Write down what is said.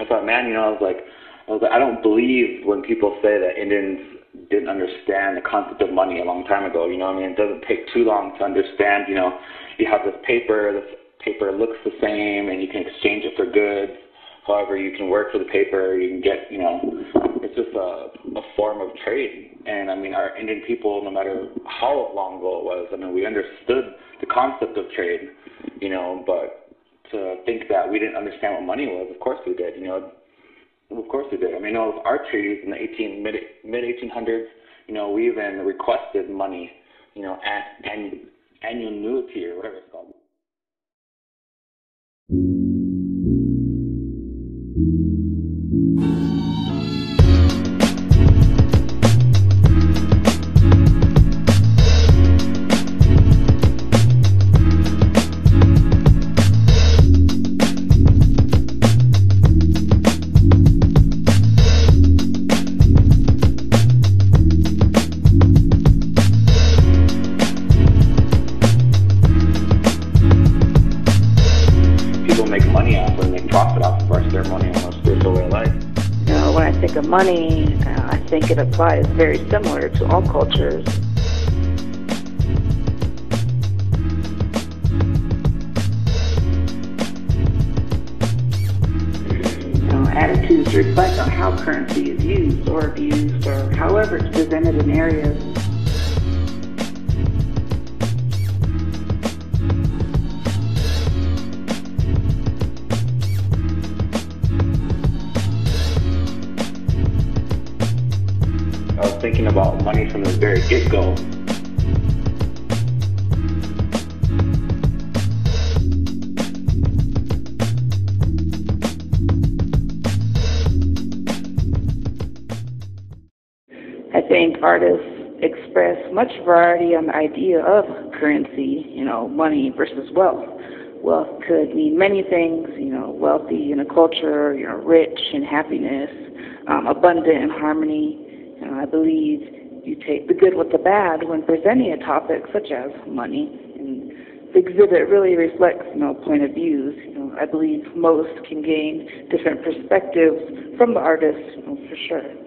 I thought, man, you know, I was like, I don't believe when people say that Indians didn't understand the concept of money a long time ago. You know, I mean, it doesn't take too long to understand. You know, you have this paper looks the same, and you can exchange it for goods. However, you can work for the paper, you can get, you know, it's just a form of trade. And, I mean, our Indian people, no matter how long ago it was, I mean, we understood the concept of trade, you know, but to think that we didn't understand what money was, of course we did, you know. Of course we did. I mean, it was our treaties in the mid-1800s, you know, we even requested money, you know, annuity or whatever it's called. Money, I think it applies very similar to all cultures. You know, attitudes reflect on how currency is used or abused or however it's presented in areas. Thinking about money from the very get-go. I think artists express much variety on the idea of currency, you know, money versus wealth. Wealth could mean many things, you know, wealthy in a culture, you know, rich in happiness, abundant in harmony. I believe you take the good with the bad when presenting a topic such as money, and the exhibit really reflects, you know, point of views. You know, I believe most can gain different perspectives from the artist, you know, for sure.